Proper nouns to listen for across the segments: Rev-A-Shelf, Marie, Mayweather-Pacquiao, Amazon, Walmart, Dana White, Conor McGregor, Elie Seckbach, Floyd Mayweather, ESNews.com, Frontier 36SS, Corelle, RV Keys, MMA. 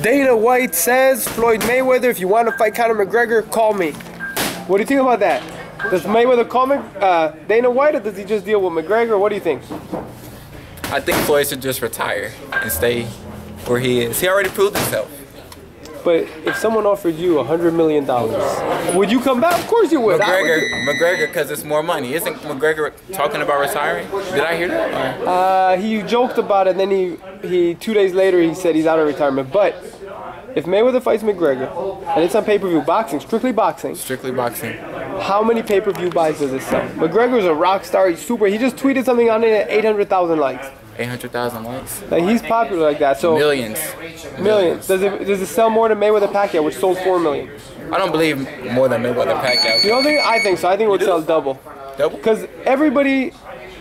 Dana White says, Floyd Mayweather, if you want to fight Conor McGregor, call me. What do you think about that? Does Mayweather call Dana White, or does he just deal with McGregor? What do you think? I think Floyd should just retire and stay where he is. He already proved himself. But if someone offered you $100 million, would you come back? Of course you would. McGregor, because it's more money. Isn't McGregor talking about retiring? Did I hear that? He joked about it, and then he 2 days later he said he's out of retirement. But if Mayweather fights McGregor, and it's on pay-per-view boxing, strictly boxing. Strictly boxing. How many pay-per-view buys does it sell? McGregor's a rock star. He's super. He just tweeted something on it at 800,000 likes. 800,000 likes. Like, he's popular like that. So millions. Does it sell more than Mayweather-Pacquiao, which sold 4 million? I don't believe more than Mayweather-Pacquiao. You don't think? I think so. I think it would sell double. Double? Because everybody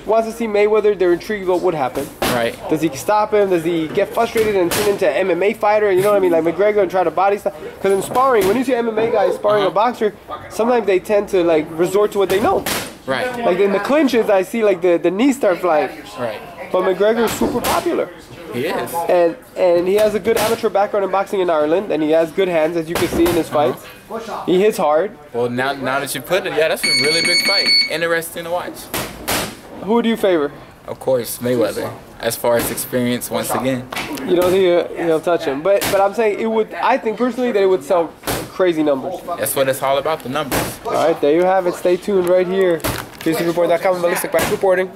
wants to see Mayweather. They're intrigued about what would happen. Right. Does he stop him? Does he get frustrated and turn into an MMA fighter? You know what I mean? Like McGregor, and try to body stuff. Because in sparring, when you see MMA guys sparring a boxer, sometimes they tend to like resort to what they know. Right. Like in the clinches, I see like the knees start flying. Right. But McGregor's super popular. He is. And he has a good amateur background in boxing in Ireland, and he has good hands, as you can see in his fights. He hits hard. Well, now that you put it, yeah, that's a really big fight. Interesting to watch. Who do you favor? Of course, Mayweather. As far as experience, once again. You don't think he'll touch him. But I'm saying it would. I think personally that it would sell crazy numbers. That's what it's all about, the numbers. All right, there you have it. Stay tuned right here. ESNews.com, Elie Seckbach reporting.